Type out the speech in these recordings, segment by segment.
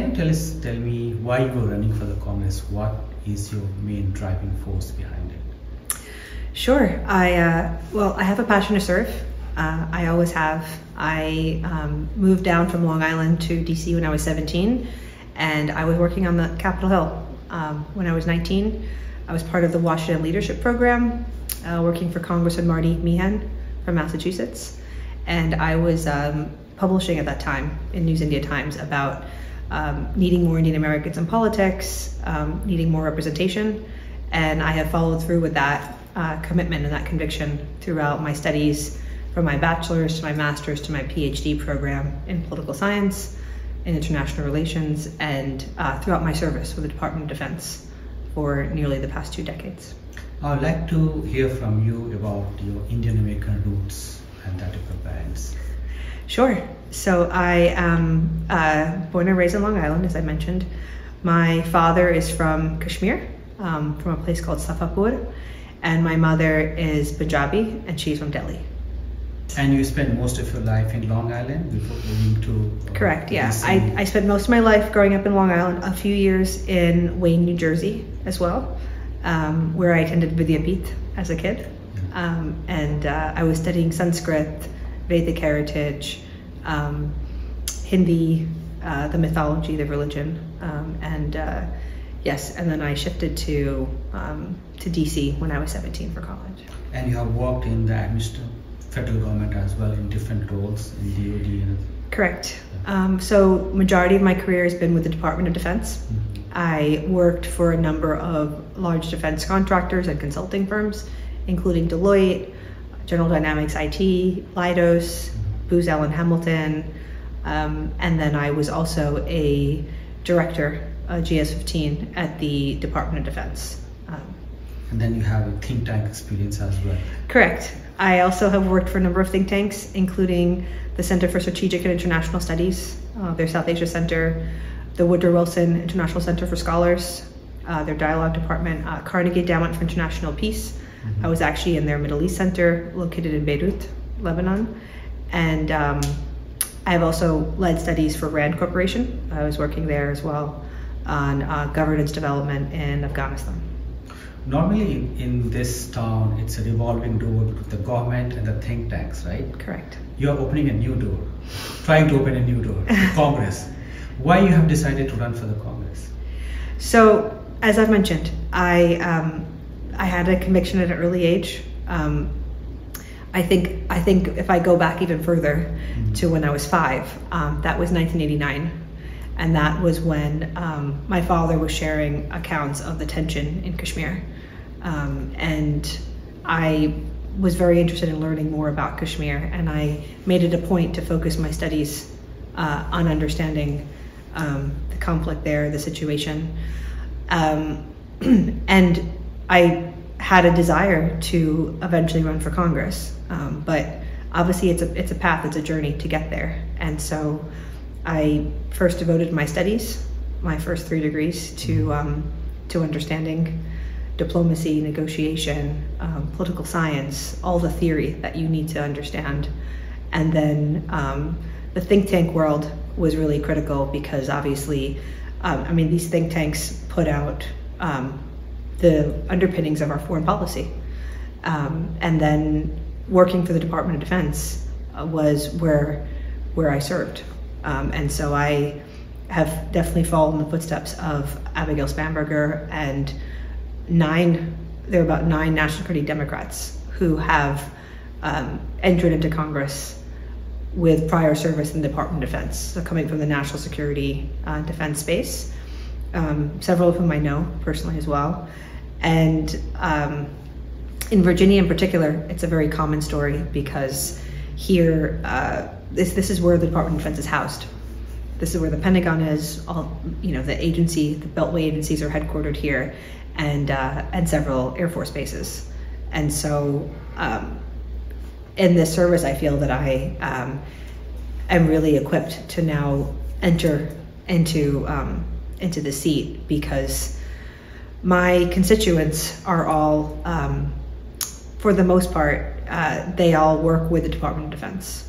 Can you tell me why you were running for the Congress? What is your main driving force behind it? Sure. I have a passion to serve. I always have. I moved down from Long Island to DC when I was 17, and I was working on the Capitol Hill. When I was 19, I was part of the Washington Leadership Program, working for Congressman Marty Meehan from Massachusetts, and I was publishing at that time in News India Times about needing more Indian Americans in politics, needing more representation, and I have followed through with that commitment and that conviction throughout my studies, from my bachelor's to my master's to my PhD program in political science and international relations, and throughout my service with the Department of Defense for nearly the past 2 decades. I would like to hear from you about your Indian American roots and that of your parents. Sure. So I am born and raised in Long Island, as I mentioned. My father is from Kashmir, from a place called Safapur, and my mother is Punjabi, and she's from Delhi. And you spent most of your life in Long Island before moving to... Correct, yeah. I spent most of my life growing up in Long Island, a few years in Wayne, New Jersey as well, where I attended Vidya Peeth as a kid. Yeah. I was studying Sanskrit, Vedic heritage, Hindi, the mythology, the religion, and then I shifted to DC when I was 17 for college. And you have worked in the federal government as well in different roles in DoD and... Correct. So majority of my career has been with the Department of Defense. Mm-hmm. I worked for a number of large defense contractors and consulting firms, including Deloitte, General Dynamics IT, Leidos, mm-hmm. Booz Allen Hamilton, and then I was also a director, GS-15, at the Department of Defense. And then you have a think tank experience as well. Correct. I also have worked for a number of think tanks, including the Center for Strategic and International Studies, their South Asia Center, the Woodrow Wilson International Center for Scholars, their Dialogue Department, Carnegie Endowment for International Peace. Mm-hmm. I was actually in their Middle East Center, located in Beirut, Lebanon. And I've also led studies for RAND Corporation. I was working there as well on governance development in Afghanistan. Normally in this town, it's a revolving door between the government and the think tanks, right? Correct. You're opening a new door, trying to open a new door, Congress. Why you have decided to run for the Congress? So, as I've mentioned, I had a conviction at an early age. I think if I go back even further, mm-hmm. to when I was 5, that was 1989. And that was when my father was sharing accounts of the tension in Kashmir. And I was very interested in learning more about Kashmir, and I made it a point to focus my studies on understanding the conflict there, the situation. And I had a desire to eventually run for Congress, but obviously it's a path, it's a journey to get there. And so I first devoted my studies, my first 3 degrees, to understanding diplomacy, negotiation, political science, all the theory that you need to understand. And then the think tank world was really critical because obviously, these think tanks put out the underpinnings of our foreign policy. And then working for the Department of Defense was where I served. And so I have definitely followed in the footsteps of Abigail Spanberger and there are about nine national security Democrats who have entered into Congress with prior service in the Department of Defense, so coming from the national security defense space, several of whom I know personally as well. And in Virginia in particular, it's a very common story because here, This is where the Department of Defense is housed. This is where the Pentagon is. The Beltway agencies are headquartered here, and several Air Force bases. And so, in this service, I feel that I am really equipped to now enter into the seat because my constituents are all, for the most part, they all work with the Department of Defense.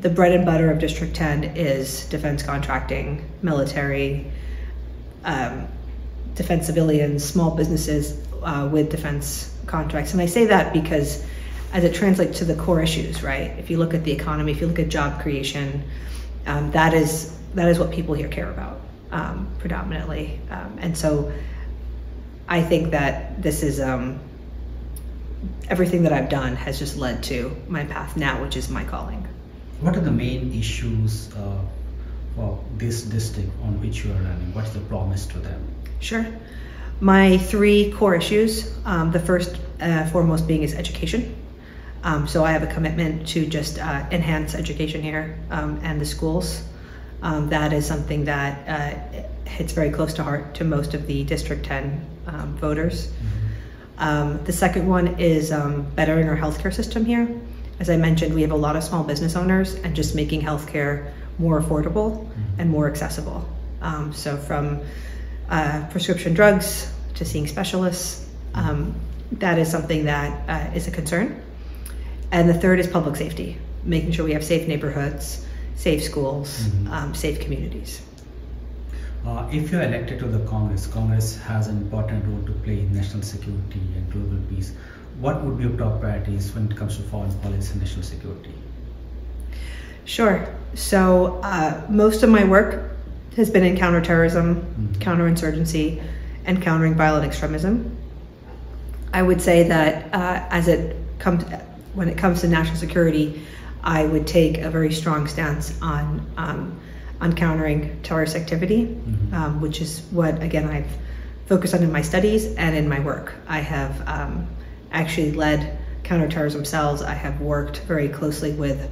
the bread and butter of District 10 is defense contracting, military, defense civilians, small businesses with defense contracts. And I say that because as it translates to the core issues, right? If you look at the economy, if you look at job creation, that is what people here care about predominantly. And so I think that this is everything that I've done has just led to my path now, which is my calling. What are the main issues for this district on which you are running? What's the promise to them? Sure. My three core issues, the first foremost being is education. So I have a commitment to just enhance education here and the schools. That is something that hits very close to heart to most of the District 10 voters. Mm-hmm. The second one is bettering our healthcare system here. As I mentioned, we have a lot of small business owners, and just making healthcare more affordable mm-hmm. and more accessible. So from prescription drugs to seeing specialists, that is something that is a concern. And the third is public safety, making sure we have safe neighborhoods, safe schools, mm-hmm. Safe communities. If you're elected to the Congress has an important role to play in national security and global peace. What would be your top priorities when it comes to foreign policy and national security? Sure. So most of my work has been in counterterrorism, mm-hmm. counterinsurgency, and countering violent extremism. I would say that when it comes to national security, I would take a very strong stance on countering terrorist activity, mm-hmm. Which is what, again, I've focused on in my studies and in my work. I have actually led counterterrorism cells. I have worked very closely with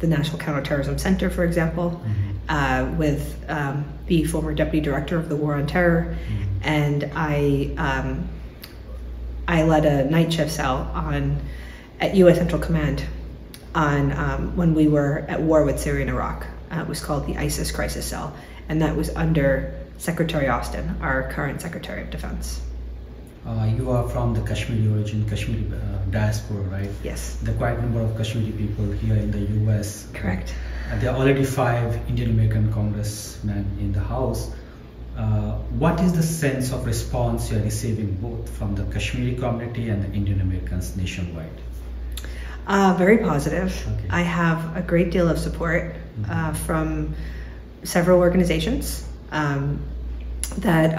the National Counterterrorism Center, for example, mm-hmm. With the former Deputy Director of the War on Terror, mm-hmm. and I led a night shift cell at U.S. Central Command on when we were at war with Syria and Iraq. It was called the ISIS Crisis Cell, and that was under Secretary Austin, our current Secretary of Defense. You are from the Kashmiri origin, Kashmiri diaspora, right? Yes. The quite number of Kashmiri people here in the U.S. Correct. There are already 5 Indian American congressmen in the House. What is the sense of response you are receiving both from the Kashmiri community and the Indian Americans nationwide? Very positive. Okay. I have a great deal of support from several organizations that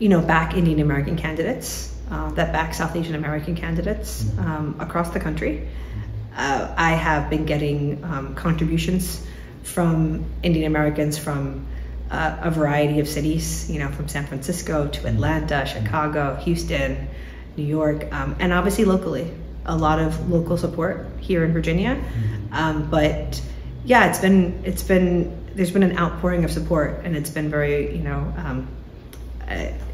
you know, back Indian American candidates, that back South Asian American candidates across the country. I have been getting contributions from Indian Americans from a variety of cities, you know, from San Francisco to Atlanta, Chicago, Houston, New York, and obviously locally. A lot of local support here in Virginia, but yeah, there's been an outpouring of support, and it's been very,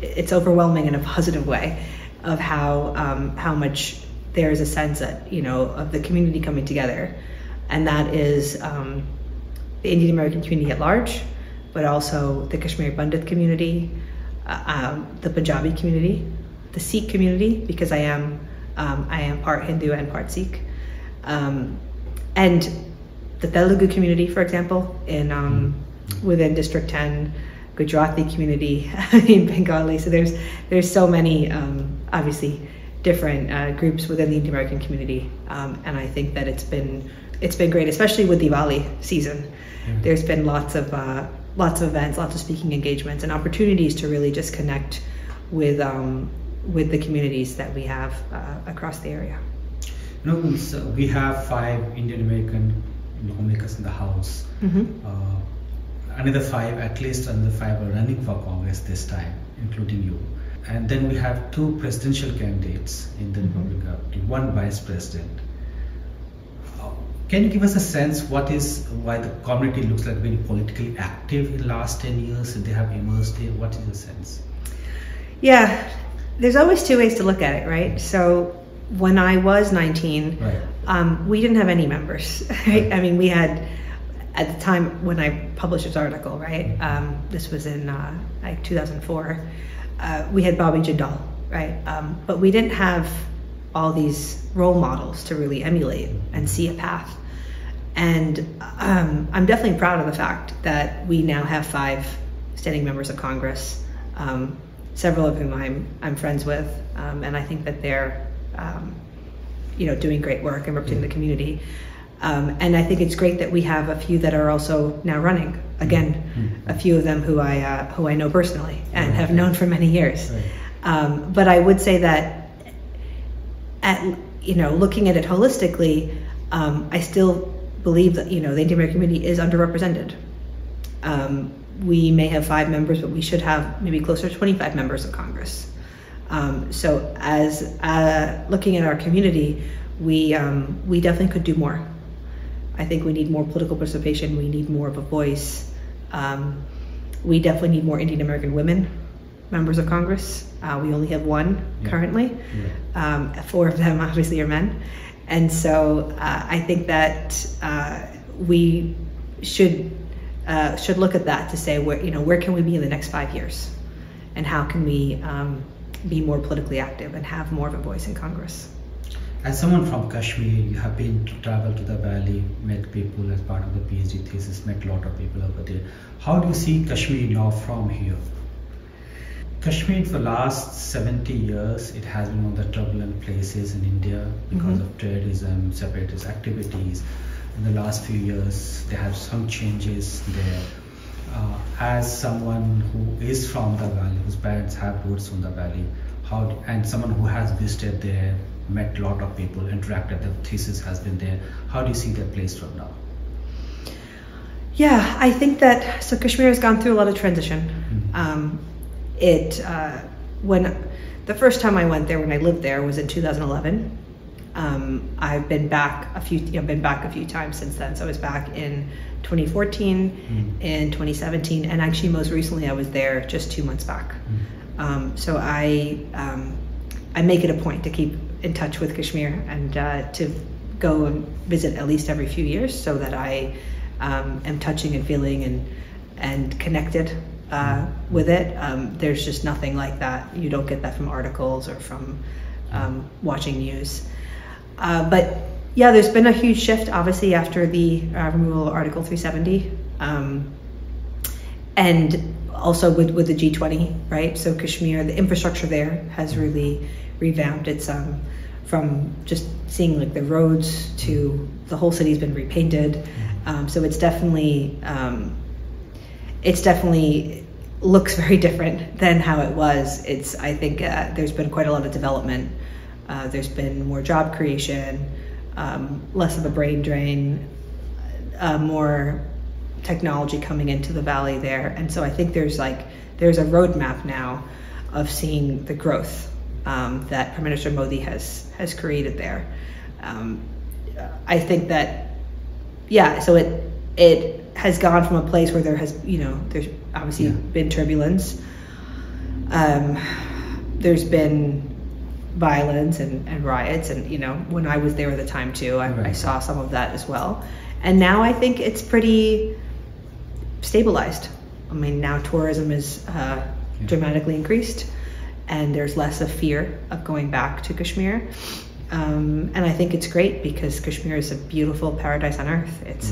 it's overwhelming in a positive way of how much there is a sense that, you know, of the community coming together, and that is the Indian American community at large, but also the Kashmiri Pandit community, the Punjabi community, the Sikh community, because I am part Hindu and part Sikh, and the Telugu community, for example, in within District 10, Gujarati community in Bengali. So there's so many obviously different groups within the Indian American community, and I think that it's been great, especially with Diwali season. Mm-hmm. There's been lots of events, lots of speaking engagements, and opportunities to really just connect with the communities that we have across the area. You know, so we have 5 Indian American lawmakers in the House. Mm-hmm. Another 5, at least another 5 are running for Congress this time, including you. And then we have 2 presidential candidates in the mm-hmm. Republic, 1 vice president. Can you give us a sense why the community looks like very politically active in the last 10 years? They have immersed in what is the sense? Yeah. There's always 2 ways to look at it, right? So when I was 19, right. We didn't have any members. Right? I mean, we had, at the time when I published this article, right? This was in like 2004. We had Bobby Jindal, right? But we didn't have all these role models to really emulate and see a path. And I'm definitely proud of the fact that we now have 5 standing members of Congress, several of whom I'm friends with, and I think that they're doing great work and representing the community. And I think it's great that we have a few that are also now running. Again, a few of them who I know personally and have known for many years. But I would say that, looking at it holistically, I still believe that the Indian American community is underrepresented. We may have 5 members, but we should have maybe closer to 25 members of Congress. So as looking at our community, we definitely could do more. I think we need more political participation. We need more of a voice. We definitely need more Indian American women members of Congress. We only have 1 currently. Yeah. 4 of them obviously are men. And so I think that we should look at that to say where can we be in the next 5 years, and how can we be more politically active and have more of a voice in Congress. As someone from Kashmir, you have been to travel to the valley, met people as part of the PhD thesis, met a lot of people over there. How do you see Kashmir now from here? Kashmir for the last 70 years, it has been one of the turbulent places in India because of terrorism, separatist activities. In the last few years, there have some changes there. As someone who is from the valley, whose parents have roots from the valley, and someone who has visited there, met a lot of people, interacted, the thesis has been there, how do you see that place from now? Yeah, I think that, so Kashmir has gone through a lot of transition. When the first time I went there, when I lived there, was in 2011. I've been back a few, times since then. So I was back in 2014, in 2017, and actually most recently I was there just 2 months back. So I make it a point to keep in touch with Kashmir and to go and visit at least every few years, so that I am touching and feeling and connected with it. There's just nothing like that. You don't get that from articles or from watching news. But yeah, there's been a huge shift, obviously, after the removal of Article 370, and also with the G20, right? So Kashmir, the infrastructure there has really revamped. It's from just seeing like the roads to the whole city's been repainted. So it's definitely looks very different than how it was. It's, I think there's been quite a lot of development. There's been more job creation, less of a brain drain, more technology coming into the valley there. And so I think there's a roadmap now of seeing the growth that Prime Minister Modi has created there. I think that, yeah, so it has gone from a place where there has, there's obviously been turbulence. There's been violence and riots, and when I was there at the time too, I saw some of that as well. And now I think it's pretty stabilized. I mean, now tourism is dramatically increased, and there's less of fear of going back to Kashmir. And I think it's great because Kashmir is a beautiful paradise on earth. It's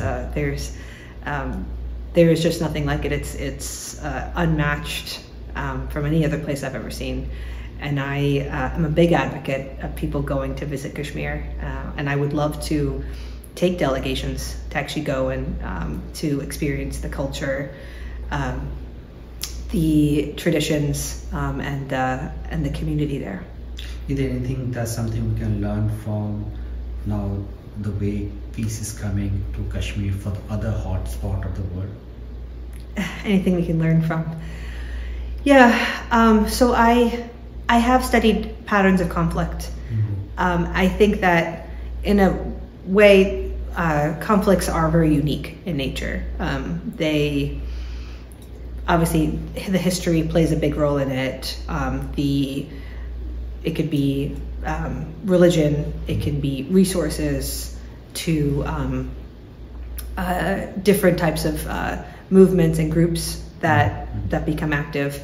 there is just nothing like it. It's unmatched from any other place I've ever seen. And I am a big advocate of people going to visit Kashmir, and I would love to take delegations to actually go and to experience the culture, the traditions, and the community there. Is there anything, that's something we can learn from now, the way peace is coming to Kashmir for the other hotspot of the world? Anything we can learn from? Yeah, so I have studied patterns of conflict. I think that in a way, conflicts are very unique in nature. They obviously, the history plays a big role in it. It could be religion, it can be resources to different types of movements and groups that become active.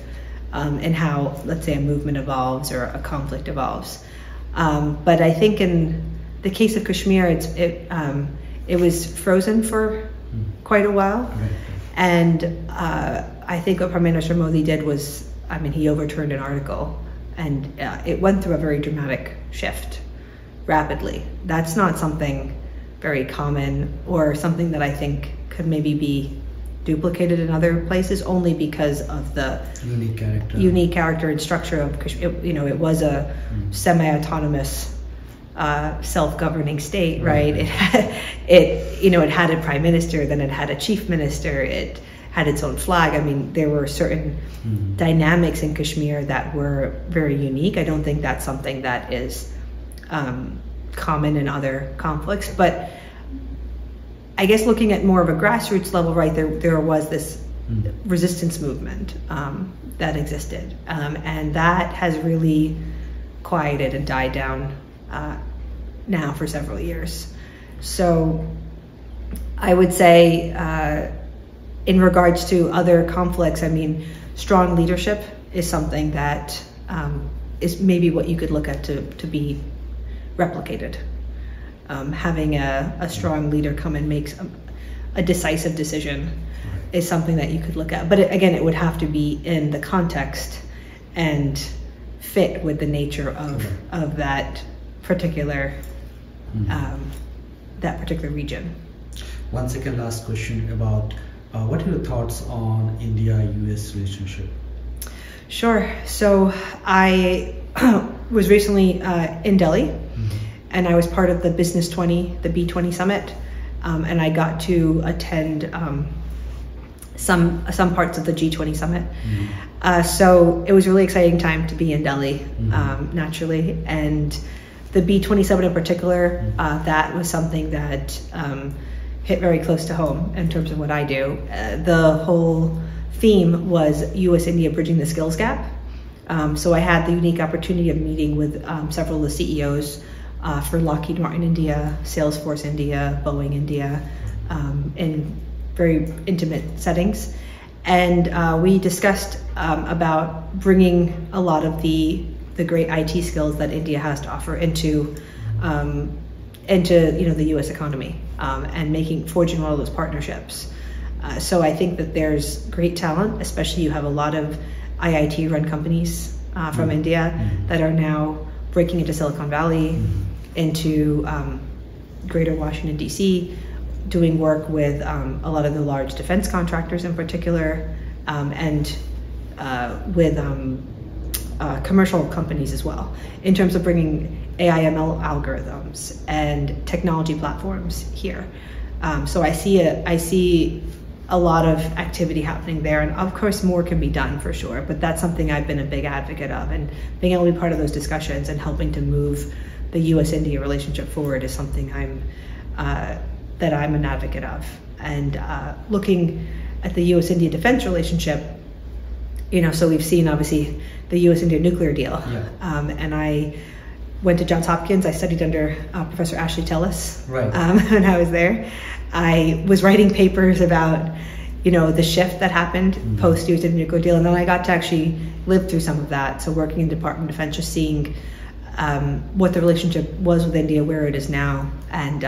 And how, let's say, a movement evolves or a conflict evolves. But I think in the case of Kashmir, It was frozen for quite a while. Right. And I think what Prime Minister Modi did was, I mean, he overturned an article, and it went through a very dramatic shift rapidly. That's not something very common, or something that I think could maybe be duplicated in other places, only because of the unique character and structure of Kashmir. You know, it was a semi-autonomous, self-governing state, right? It had a prime minister, then it had a chief minister, it had its own flag. I mean, there were certain dynamics in Kashmir that were very unique. I don't think that's something that is common in other conflicts, but I guess looking at more of a grassroots level, right, there was this resistance movement that existed, and that has really quieted and died down now for several years. So I would say in regards to other conflicts, I mean, strong leadership is something that is maybe what you could look at to be replicated. Having a strong leader come and make a decisive decision is something that you could look at. But again, it would have to be in the context and fit with the nature of that particular region. One second, last question about what are your thoughts on India-US relationship? Sure. So I was recently in Delhi. And I was part of the Business 20, the B20 summit, and I got to attend some parts of the G20 summit. So it was a really exciting time to be in Delhi, naturally. And the B20 summit in particular, that was something that hit very close to home in terms of what I do. The whole theme was US-India bridging the skills gap. So I had the unique opportunity of meeting with several of the CEOs for Lockheed Martin India, Salesforce India, Boeing India, in very intimate settings. And we discussed about bringing a lot of the great IT skills that India has to offer into the US economy, and forging all of those partnerships. So I think that there's great talent, especially you have a lot of IIT run companies from India that are now breaking into Silicon Valley, into greater Washington, D.C., doing work with a lot of the large defense contractors in particular, and with commercial companies as well, in terms of bringing AI/ML algorithms and technology platforms here. So I see a lot of activity happening there, and of course more can be done for sure, but that's something I've been a big advocate of, and being able to be part of those discussions and helping to move the US-India relationship forward is something that I'm an advocate of. And looking at the US-India defense relationship, so we've seen obviously the US-India nuclear deal, and I went to Johns Hopkins. I studied under Professor Ashley Tellis when I was there. I was writing papers about, the shift that happened post US India nuclear deal, and then I got to actually live through some of that. So working in the Department of Defense, just seeing what the relationship was with India, where it is now, and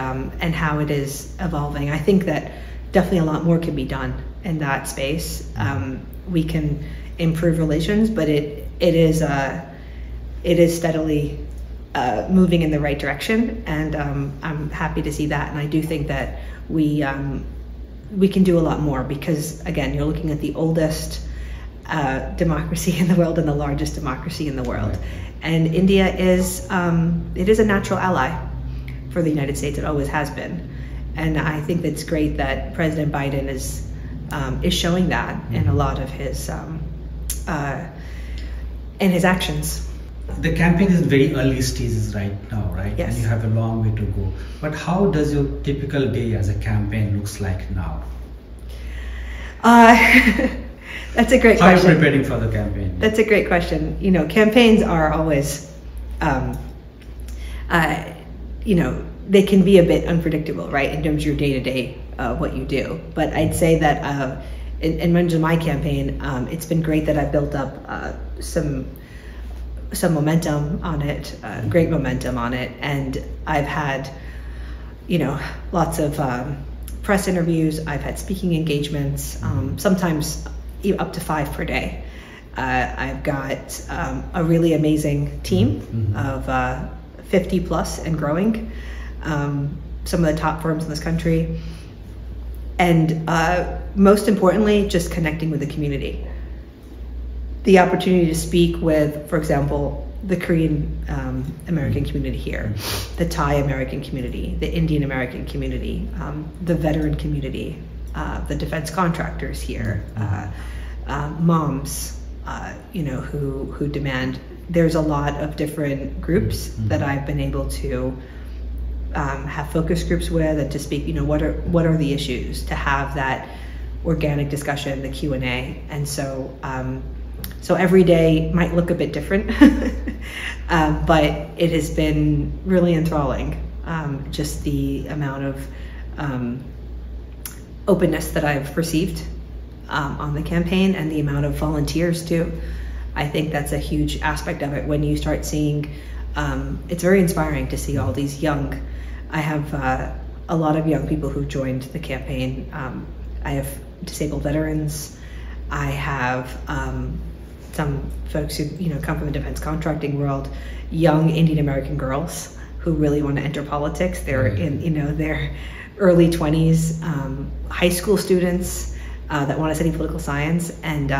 how it is evolving. I think that definitely a lot more can be done in that space. We can improve relations, but it is steadily moving in the right direction, and I'm happy to see that. And I do think that we can do a lot more, because again, you're looking at the oldest democracy in the world and the largest democracy in the world. Right. And India is it is a natural ally for the United States. It always has been, and I think it's great that President Biden is showing that in a lot of his in his actions. The campaign is very early stages right now, right? Yes. And you have a long way to go. But how does your typical day as a campaign looks like now? That's a great question. How are you preparing for the campaign? That's a great question. Campaigns are always, they can be a bit unpredictable, right? In terms of your day-to-day, what you do. But I'd say that in terms of my campaign, it's been great that I've built up some momentum on it, great momentum on it, and I've had you know, lots of press interviews. I've had speaking engagements, sometimes up to 5 per day. I've got a really amazing team of 50 plus and growing, some of the top firms in this country. And most importantly, just connecting with the community. The opportunity to speak with, for example, the Korean American community here, the Thai American community, the Indian American community, the veteran community, the defense contractors here, moms, you know, who demand. There's a lot of different groups that I've been able to have focus groups with, and to speak, you know, what are the issues, to have that organic discussion, the Q&A. And so so every day might look a bit different, but it has been really enthralling, just the amount of openness that I've received on the campaign, and the amount of volunteers too. I think that's a huge aspect of it. When you start seeing, it's very inspiring to see all these young, I have a lot of young people who joined the campaign. I have disabled veterans. I have some folks who, you know, come from the defense contracting world, young Indian American girls who really want to enter politics. They're in, you know, their early 20s, high school students that want to study political science, and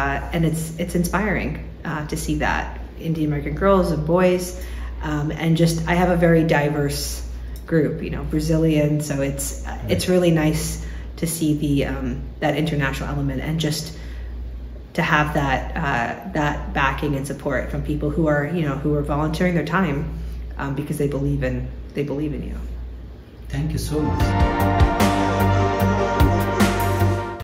it's inspiring to see that Indian American girls and boys, and just I have a very diverse group, you know, Brazilian. So it's really nice to see the that international element, and just to have that that backing and support from people who are, you know, who are volunteering their time because they believe in you. Thank you so much.